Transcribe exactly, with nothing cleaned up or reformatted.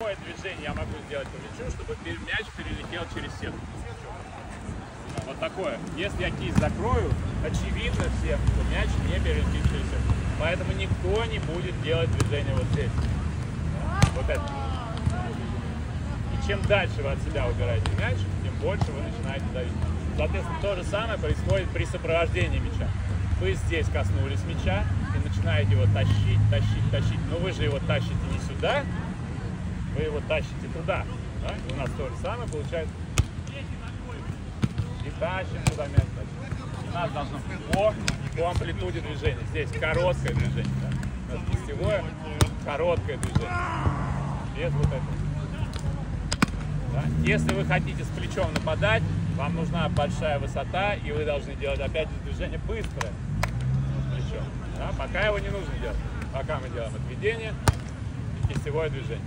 Какое движение я могу сделать по мячу, чтобы мяч перелетел через сетку? Вот такое. Если я кисть закрою, очевидно всем, что мяч не перелетит через сетку. Поэтому никто не будет делать движение вот здесь. Вот это. И чем дальше вы от себя убираете мяч, тем больше вы начинаете давить. Соответственно, то же самое происходит при сопровождении мяча. Вы здесь коснулись мяча и начинаете его тащить, тащить, тащить. Но вы же его тащите не сюда, вы его тащите туда, да? И у нас то же самое получается. И тащим туда мяч. У нас должно быть по, по амплитуде движения. Здесь короткое движение. Да? У нас гостевое, короткое движение. Без вот этого. Да? Если вы хотите с плечом нападать, вам нужна большая высота, и вы должны делать опять движение быстрое с плечом. Да? Пока его не нужно делать. Пока мы делаем отведение и гостевое движение.